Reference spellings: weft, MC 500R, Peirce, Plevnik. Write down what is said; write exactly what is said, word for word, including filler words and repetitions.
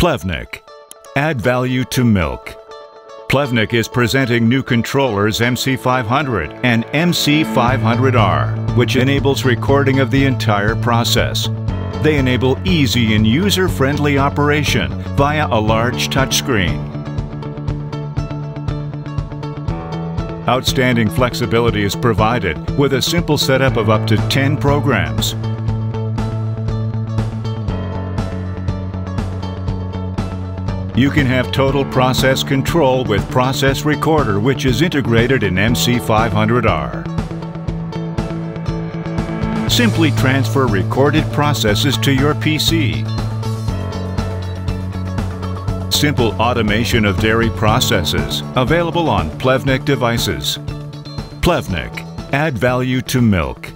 Plevnik. Add value to milk. Plevnik is presenting new controllers M C five hundred and M C five hundred R, which enables recording of the entire process. They enable easy and user-friendly operation via a large touchscreen. Outstanding flexibility is provided with a simple setup of up to ten programs. You can have total process control with Process Recorder, which is integrated in M C five hundred R. Simply transfer recorded processes to your P C. Simple automation of dairy processes, available on Plevnik devices. Plevnik. Add value to milk.